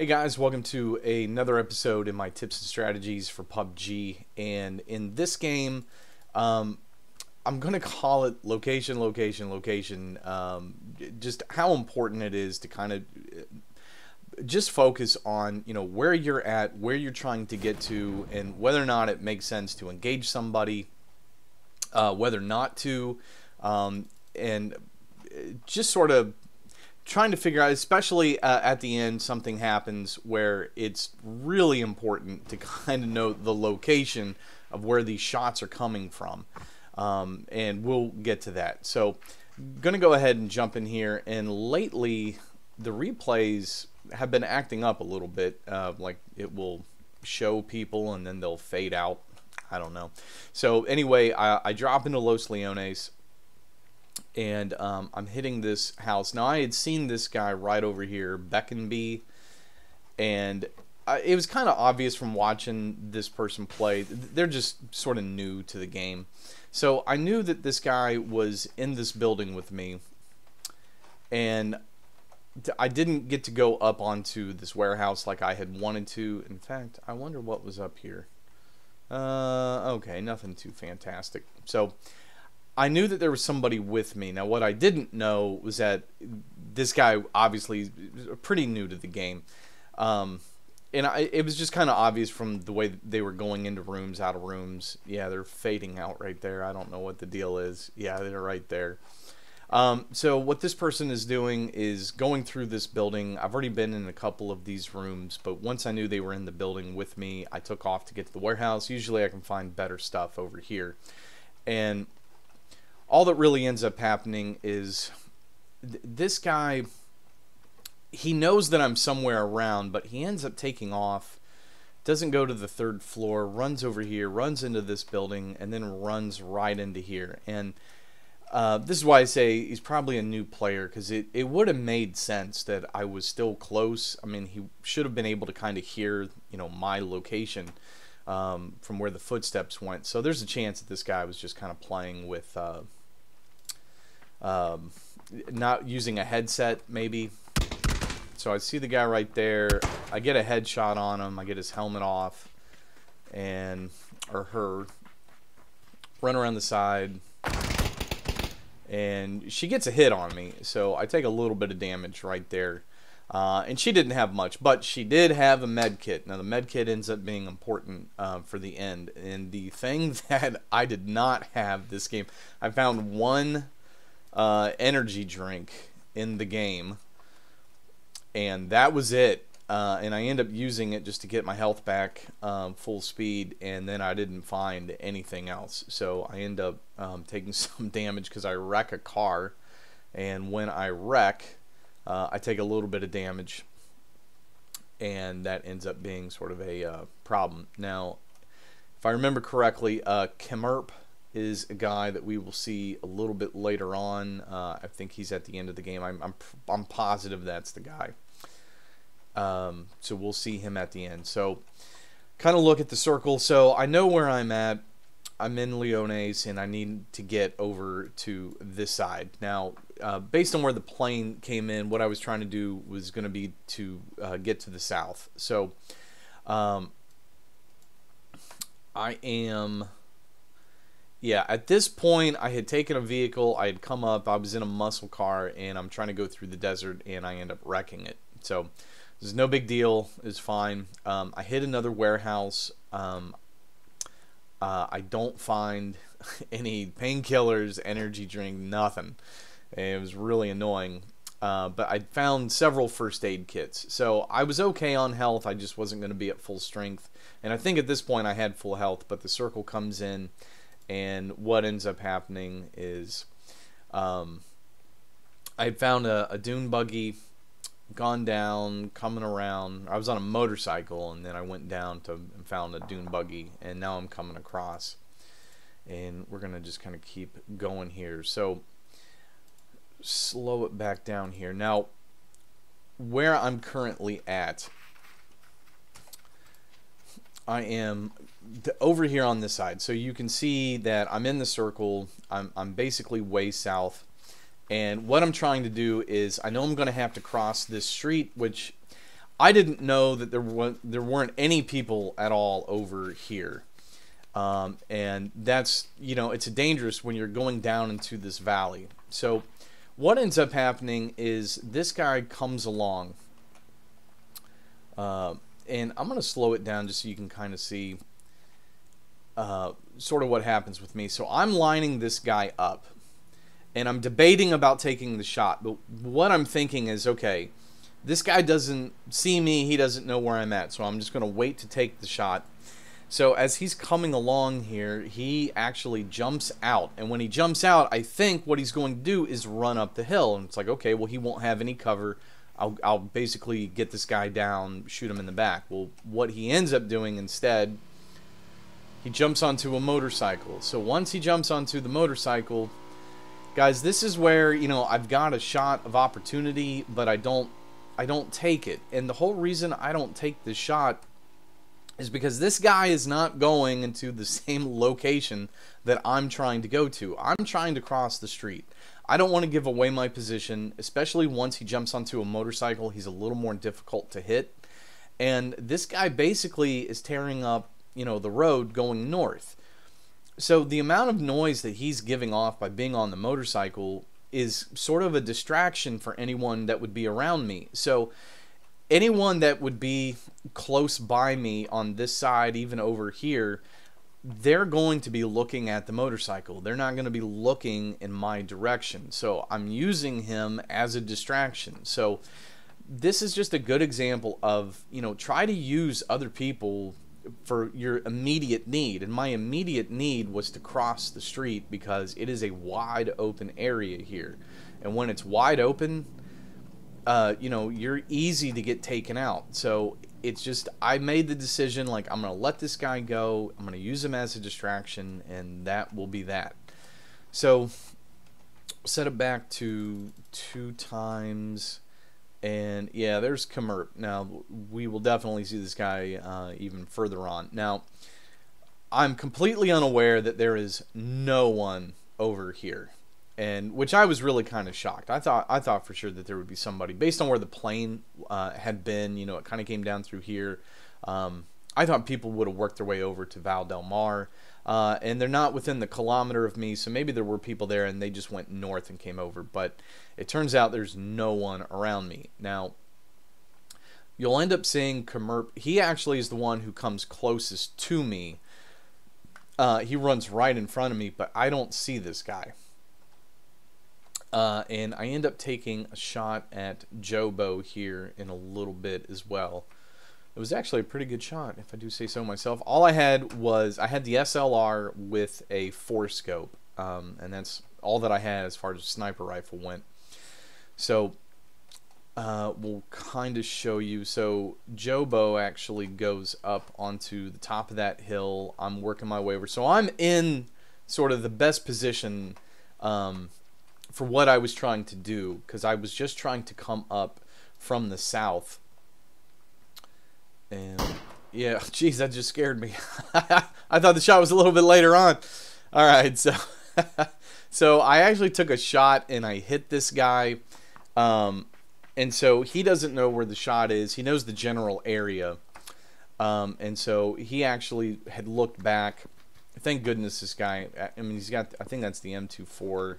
Hey guys, welcome to another episode in my tips and strategies for PUBG. And in this game, I'm going to call it location, location, location. Just how important it is to kind of just focus on, you know, where you're at, where you're trying to get to, and whether or not it makes sense to engage somebody, whether not to, and just sort of trying to figure out, especially at the end, something happens where it's really important to kind of know the location of where these shots are coming from, and we'll get to that. So gonna go ahead and jump in here, and lately the replays have been acting up a little bit. Like it will show people and then they'll fade out, I don't know. So anyway, I drop into Los Leones, and I'm hitting this house. Now, I had seen this guy right over here, Beckenby, and it was kind of obvious from watching this person play. They're just sort of new to the game. So I knew that this guy was in this building with me, and I didn't get to go up onto this warehouse like I had wanted to. In fact, I wonder what was up here. Okay, nothing too fantastic. So I knew that there was somebody with me. Now, what I didn't know was that this guy obviously is pretty new to the game. And it was just kind of obvious from the way that they were going into rooms, out of rooms. Yeah, they're fading out right there. I don't know what the deal is. Yeah, they're right there. So what this person is doing is going through this building. I've already been in a couple of these rooms, but once I knew they were in the building with me, I took off to get to the warehouse. Usually I can find better stuff over here. And all that really ends up happening is this guy, he knows that I'm somewhere around, but he ends up taking off, doesn't go to the third floor, runs over here, runs into this building, and then runs right into here. And this is why I say he's probably a new player, because it would have made sense that I was still close. I mean, he should have been able to kind of hear, you know, my location from where the footsteps went. So there's a chance that this guy was just kind of playing with not using a headset, maybe. So I see the guy right there. I get a headshot on him. I get his helmet off, and or her. Run around the side, and she gets a hit on me. So I take a little bit of damage right there, and she didn't have much, but she did have a med kit. Now the med kit ends up being important for the end, and the thing that I did not have this game, I found one energy drink in the game, and that was it. And I end up using it just to get my health back full speed, and then I didn't find anything else. So I end up taking some damage because I wreck a car, and when I wreck, I take a little bit of damage, and that ends up being sort of a problem. Now, if I remember correctly, Kemerp is a guy that we will see a little bit later on. I think he's at the end of the game. I'm positive that's the guy. So we'll see him at the end. So kind of look at the circle. So I know where I'm at. I'm in Leones, and I need to get over to this side. Now, based on where the plane came in, what I was trying to do was going to be to get to the south. So I am, yeah, at this point I had taken a vehicle, I had come up, I was in a muscle car, and I'm trying to go through the desert, and I end up wrecking it. So this is no big deal, it's fine. I hit another warehouse. I don't find any painkillers, energy drink, nothing. It was really annoying. But I found several first aid kits. So I was okay on health. I just wasn't going to be at full strength. And I think at this point I had full health, but the circle comes in. And what ends up happening is I found a dune buggy, gone down, coming around. I was on a motorcycle, and then I went down to and found a dune buggy, and now I'm coming across, and we're gonna just kind of keep going here. So slow it back down here. Now where I'm currently at, I am over here on this side, so you can see that I'm in the circle. I'm basically way south. And what I'm trying to do is, I know I'm going to have to cross this street, which I didn't know that there weren't any people at all over here. And that's, you know, it's dangerous when you're going down into this valley. So what ends up happening is this guy comes along. And I'm going to slow it down just so you can kind of see sort of what happens with me. So I'm lining this guy up. And I'm debating about taking the shot. But what I'm thinking is, okay, this guy doesn't see me. He doesn't know where I'm at. So I'm just going to wait to take the shot. So as he's coming along here, he actually jumps out. And when he jumps out, I think what he's going to do is run up the hill. And it's like, okay, well, he won't have any cover. I'll basically get this guy down, shoot him in the back. Well, what he ends up doing instead, he jumps onto a motorcycle. So once he jumps onto the motorcycle... Guys, this is where, you know, I've got a shot of opportunity, but I don't take it. And the whole reason I don't take this shot is because this guy is not going into the same location that I'm trying to go to. I'm trying to cross the street. I don't want to give away my position, especially once he jumps onto a motorcycle. He's a little more difficult to hit. And this guy basically is tearing up, you know, the road going north. So the amount of noise that he's giving off by being on the motorcycle is sort of a distraction for anyone that would be around me. So anyone that would be close by me on this side, even over here, they're going to be looking at the motorcycle. They're not going to be looking in my direction. So I'm using him as a distraction. So this is just a good example of, you know, try to use other people for your immediate need. And my immediate need was to cross the street because it is a wide open area here, and when it's wide open, you know, you're easy to get taken out. So it's just, I made the decision, like, I'm gonna let this guy go, I'm gonna use him as a distraction, and that will be that. So set it back to 2 times. And yeah, there's Kamerp. Now, we will definitely see this guy even further on. Now, I'm completely unaware that there is no one over here, and which I was really kind of shocked. I thought for sure that there would be somebody based on where the plane had been. You know, it kind of came down through here. I thought people would have worked their way over to Valle del Mar, and they're not within the kilometer of me, so maybe there were people there and they just went north and came over, but it turns out there's no one around me. Now, you'll end up seeing Kemerp. He actually is the one who comes closest to me. He runs right in front of me, but I don't see this guy. And I end up taking a shot at Jobo here in a little bit as well. It was actually a pretty good shot, if I do say so myself. All I had was, I had the SLR with a 4-scope, and that's all that I had as far as sniper rifle went. So we'll kind of show you. So Jobo actually goes up onto the top of that hill. I'm working my way over. So I'm in sort of the best position for what I was trying to do, because I was just trying to come up from the south. And yeah, geez, that just scared me. I thought the shot was a little bit later on. All right, so so I actually took a shot and I hit this guy, and so he doesn't know where the shot is. He knows the general area, and so he actually had looked back. Thank goodness this guy. I mean, he's got, I think that's the M24 or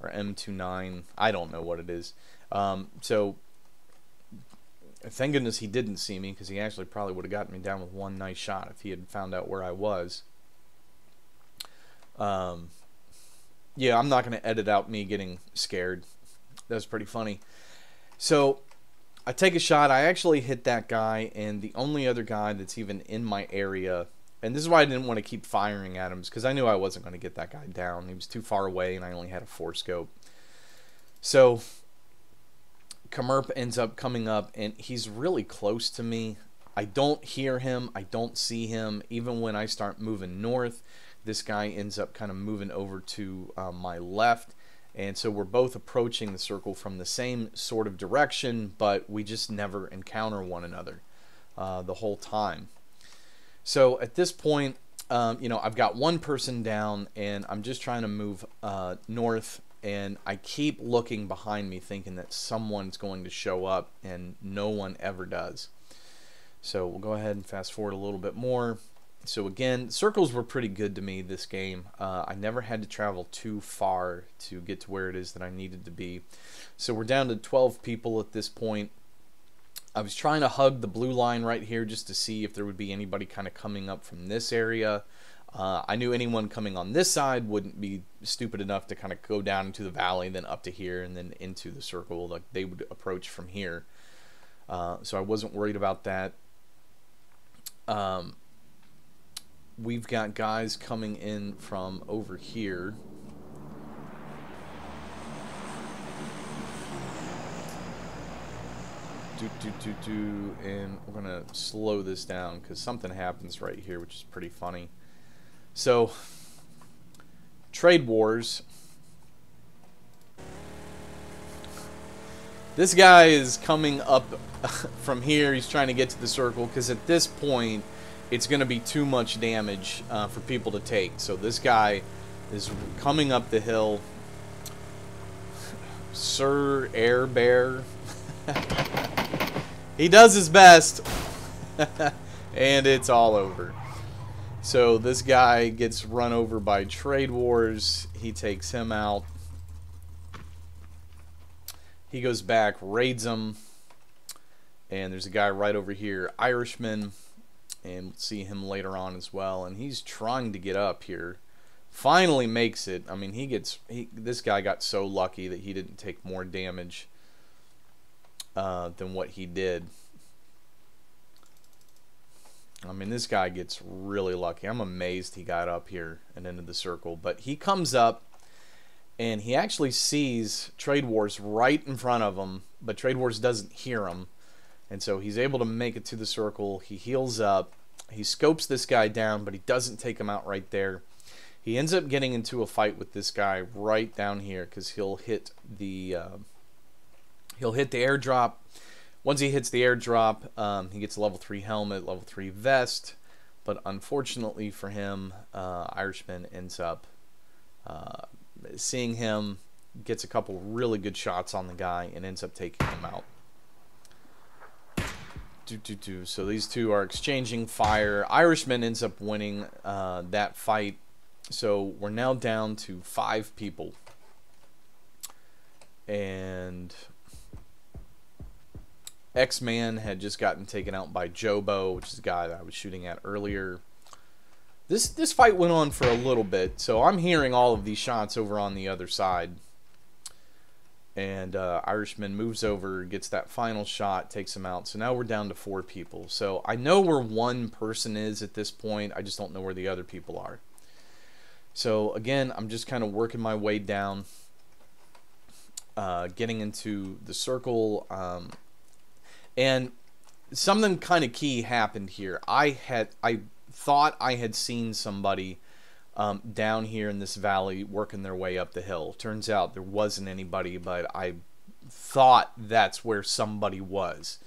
M29. I don't know what it is. So. Thank goodness he didn't see me, because he actually probably would have gotten me down with one nice shot if he had found out where I was. Yeah, I'm not going to edit out me getting scared. That was pretty funny. So I take a shot. I actually hit that guy, and the only other guy that's even in my area, and this is why I didn't want to keep firing at him, because I knew I wasn't going to get that guy down. He was too far away, and I only had a 4-scope. So... Kamerp ends up coming up, and he's really close to me. I don't hear him. I don't see him. Even when I start moving north, this guy ends up kind of moving over to my left. And so we're both approaching the circle from the same sort of direction, but we just never encounter one another the whole time. So at this point, you know, I've got one person down, and I'm just trying to move north and I keep looking behind me thinking that someone's going to show up, and no one ever does. So we'll go ahead and fast forward a little bit more. So again, circles were pretty good to me this game. I never had to travel too far to get to where it is that I needed to be. So we're down to 12 people at this point. I was trying to hug the blue line right here just to see if there would be anybody kind of coming up from this area. I knew anyone coming on this side wouldn't be stupid enough to kind of go down into the valley, then up to here, and then into the circle. Like, they would approach from here. So I wasn't worried about that. We've got guys coming in from over here. And we're gonna slow this down because something happens right here, which is pretty funny. So, Trade Wars. This guy is coming up from here. He's trying to get to the circle because at this point, it's going to be too much damage for people to take. So this guy is coming up the hill. Sir Air Bear. He does his best. And it's all over. So this guy gets run over by Trade Wars. He takes him out. He goes back, raids him. And there's a guy right over here, Irishman. And we'll see him later on as well. And he's trying to get up here. Finally makes it. I mean, this guy got so lucky that he didn't take more damage than what he did. I mean, this guy gets really lucky. I'm amazed he got up here and into the circle. But he comes up, and he actually sees Trade Wars right in front of him, but Trade Wars doesn't hear him. And so he's able to make it to the circle. He heals up. He scopes this guy down, but he doesn't take him out right there. He ends up getting into a fight with this guy right down here because he'll hit the airdrop. Once he hits the airdrop, he gets a level 3 helmet, level 3 vest, but unfortunately for him, Irishman ends up seeing him, gets a couple really good shots on the guy, and ends up taking him out. So these two are exchanging fire. Irishman ends up winning that fight. So we're now down to 5 people. And X-Man had just gotten taken out by Jobo, which is the guy that I was shooting at earlier. This fight went on for a little bit, so I'm hearing all of these shots over on the other side. And Irishman moves over, gets that final shot, takes him out. So now we're down to 4 people. So I know where one person is at this point. I just don't know where the other people are. So again, I'm just kind of working my way down, getting into the circle. And something kind of key happened here. I thought I had seen somebody down here in this valley working their way up the hill. Turns out there wasn't anybody, but I thought that's where somebody was.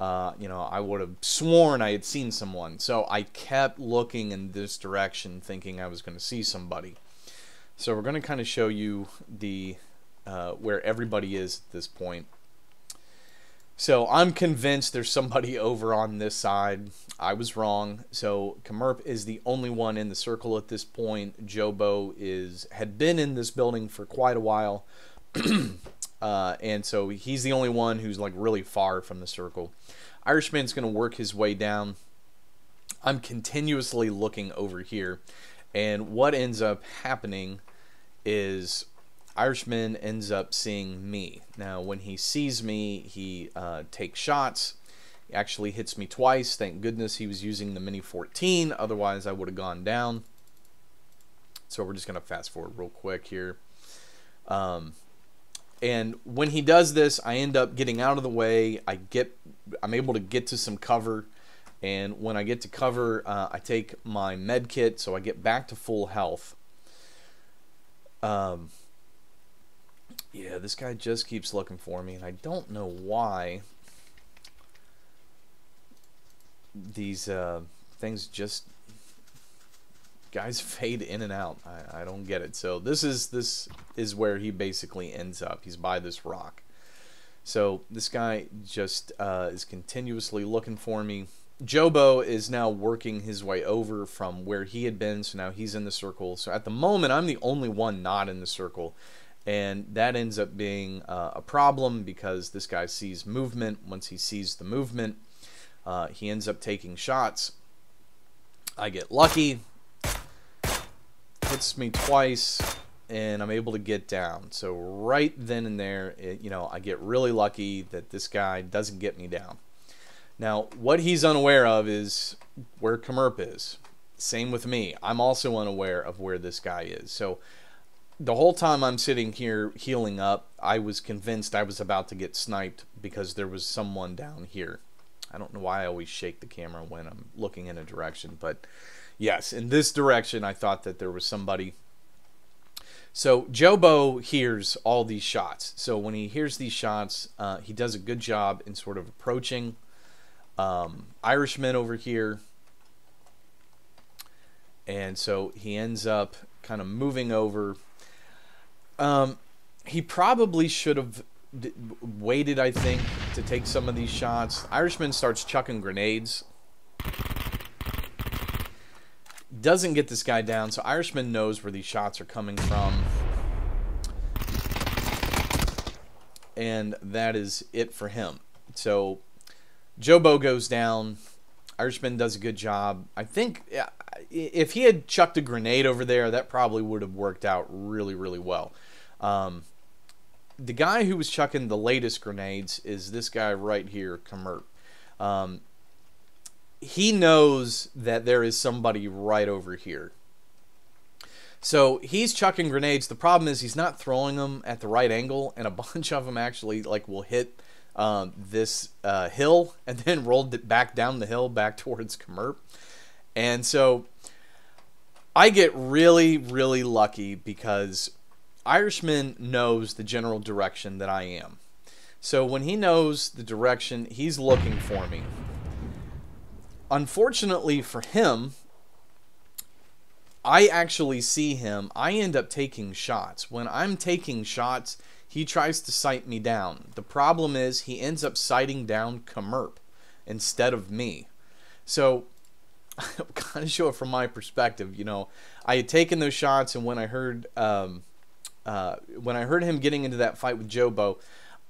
You know, I would have sworn I had seen someone. So I kept looking in this direction thinking I was going to see somebody. So we're going to kind of show you the where everybody is at this point. So I'm convinced there's somebody over on this side. I was wrong. So Kemerp is the only one in the circle at this point. Jobo had been in this building for quite a while. And so he's the only one who's like really far from the circle. Irishman's gonna work his way down. I'm continuously looking over here. And what ends up happening is Irishman ends up seeing me. Now, when he sees me, he takes shots. He actually hits me twice. Thank goodness he was using the mini 14. Otherwise, I would have gone down. So we're just going to fast forward real quick here. And when he does this, I end up getting out of the way. I'm able to get to some cover. And when I get to cover, I take my med kit, so I get back to full health. Yeah, this guy just keeps looking for me, and I don't know why these things just guys fade in and out. I don't get it. So this is where he basically ends up. He's by this rock. So this guy just is continuously looking for me. Jobo is now working his way over from where he had been, so now he's in the circle. So at the moment, I'm the only one not in the circle, and that ends up being a problem because this guy sees movement. Once he sees the movement, he ends up taking shots. I get lucky, hits me twice, and I'm able to get down. So right then and there, you know, I get really lucky that this guy doesn't get me down. Now, what he's unaware of is where Kemerp is. Same with me. I'm also unaware of where this guy is. So the whole time I'm sitting here healing up, I was convinced I was about to get sniped because there was someone down here. I don't know why I always shake the camera when I'm looking in a direction, but yes, in this direction, I thought that there was somebody. So Jobo hears all these shots. So when he hears these shots, he does a good job in sort of approaching Irishman over here, and so he ends up kind of moving over. He probably should have waited, I think, to take some of these shots. Irishman starts chucking grenades, doesn't get this guy down, so Irishman knows where these shots are coming from. And that is it for him. So Jobo goes down. Irishman does a good job. I think if he had chucked a grenade over there, that probably would have worked out really, really well. The guy who was chucking the latest grenades is this guy right here, Kamerp. He knows that there is somebody right over here. So he's chucking grenades. The problem is he's not throwing them at the right angle, and a bunch of them actually like will hit this hill and then rolled it back down the hill back towards Comerp. And so I get really, really lucky because Irishman knows the general direction that I am. So when he knows the direction, he's looking for me. Unfortunately for him, I actually see him. I end up taking shots. When I'm taking shots, he tries to sight me down. The problem is he ends up sighting down Comerp instead of me. So I'll kind of show it from my perspective. You know, I had taken those shots, and when I heard him getting into that fight with Jobo,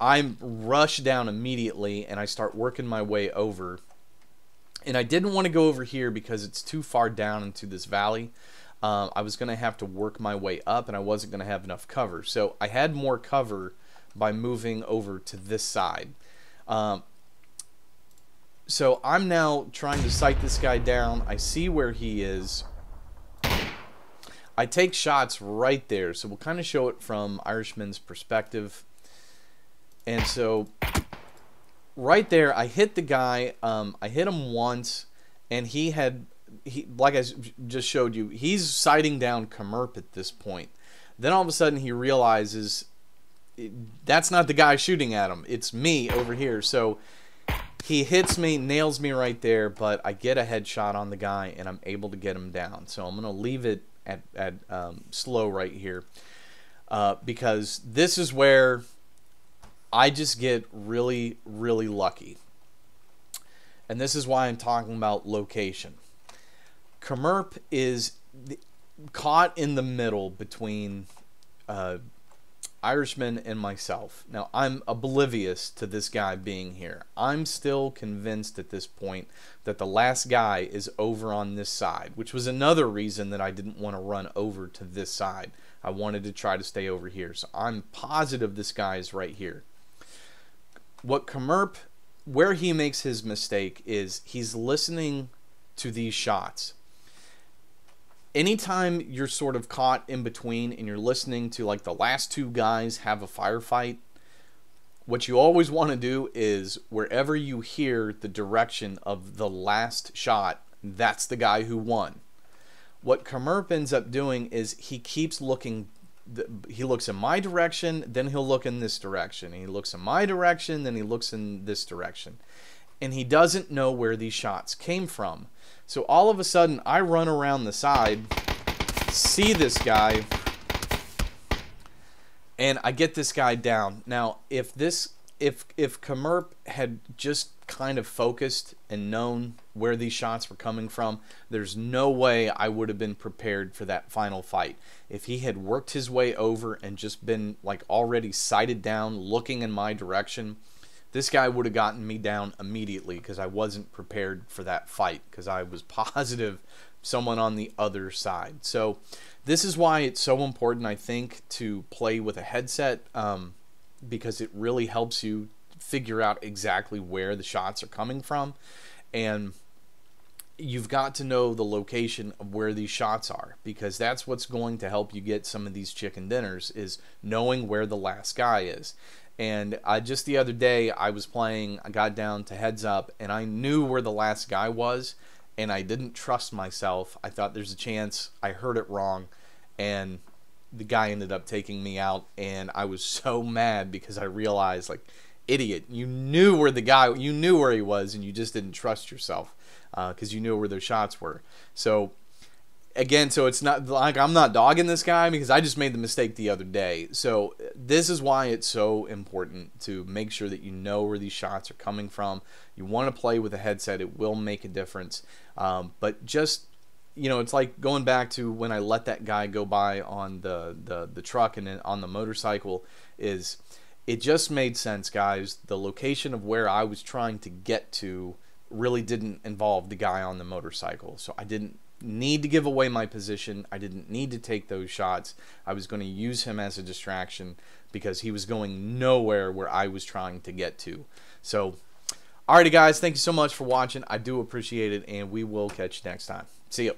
I rushed down immediately and I start working my way over. And I didn't want to go over here because it's too far down into this valley. I was going to have to work my way up, and I wasn't going to have enough cover. So I had more cover by moving over to this side. So I'm now trying to sight this guy down. I see where he is. I take shots right there. So we'll kind of show it from Irishman's perspective. And so right there, I hit the guy. I hit him once, and he had... like I just showed you, he's sighting down Comerp at this point. Then all of a sudden he realizes that's not the guy shooting at him. It's me over here. So he hits me, nails me right there, but I get a headshot on the guy and I'm able to get him down. So I'm going to leave it at slow right here because this is where I just get really, really lucky. And this is why I'm talking about location. Comerp is caught in the middle between Irishman and myself. Now, I'm oblivious to this guy being here. I'm still convinced at this point that the last guy is over on this side, which was another reason that I didn't want to run over to this side. I wanted to try to stay over here. So I'm positive this guy is right here. What Comerp, where he makes his mistake is he's listening to these shots. Anytime you're sort of caught in between and you're listening to like the last two guys have a firefight, what you always want to do is wherever you hear the direction of the last shot, that's the guy who won. What Comerp ends up doing is he keeps looking. He looks in my direction, then he'll look in this direction. And he looks in my direction, then he looks in this direction. And he doesn't know where these shots came from. So all of a sudden, I run around the side see this guy, and I get this guy down. Now, if this, if Kamerp had just kind of focused and known where these shots were coming from, there's no way I would have been prepared for that final fight. If he had worked his way over and just been like already sighted down, looking in my direction, this guy would have gotten me down immediately because I wasn't prepared for that fight, because I was positive someone on the other side. So this is why it's so important, I think, to play with a headset, because it really helps you figure out exactly where the shots are coming from, and you've got to know the location of where these shots are, because that's what's going to help you get some of these chicken dinners, is knowing where the last guy is. And I just the other day I was playing, I got down to heads up and I knew where the last guy was, and I didn't trust myself. I thought there's a chance I heard it wrong, and the guy ended up taking me out, and I was so mad because I realized, like, idiot, you knew where the guy, you knew where he was, and you just didn't trust yourself because you knew where those shots were. So again, so it's not like I'm not dogging this guy, because I just made the mistake the other day. So this is why it's so important to make sure that you know where these shots are coming from. You want to play with a headset. It will make a difference. But just, you know, it's like going back to when I let that guy go by on the truck and on the motorcycle, is it just made sense, guys. The location of where I was trying to get to really didn't involve the guy on the motorcycle. So I didn't need to give away my position. I didn't need to take those shots. I was going to use him as a distraction because he was going nowhere where I was trying to get to. So, alrighty guys, thank you so much for watching. I do appreciate it, and we will catch you next time. See ya.